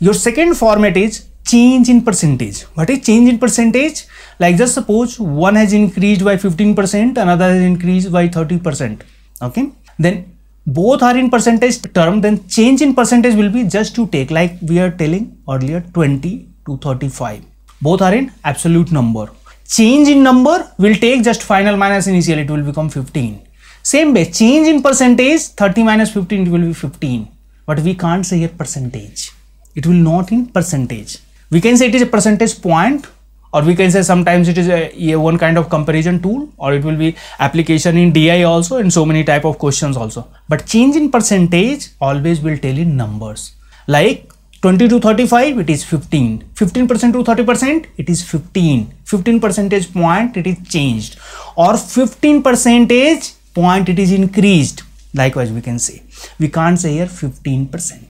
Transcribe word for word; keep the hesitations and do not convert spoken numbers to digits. Your second format is change in percentage. What is change in percentage? Like just suppose one has increased by fifteen percent, another has increased by thirty percent. Okay, then both are in percentage term, then change in percentage will be just to take, like we are telling earlier, twenty to thirty-five. Both are in absolute number. Change in number will take just final minus initial, it will become fifteen. Same way, change in percentage, thirty minus fifteen, it will be fifteen. But we can't say a percentage. It will not in percentage. We can say it is a percentage point, or we can say sometimes it is a, a one kind of comparison tool, or it will be application in D I also and so many type of questions also. But change in percentage always will tell in numbers. Like twenty to thirty-five, it is fifteen. fifteen percent to thirty percent, it is fifteen. fifteen percentage point, it is changed. Or fifteen percentage point, it is increased. Likewise, we can say, we can't say here fifteen percent.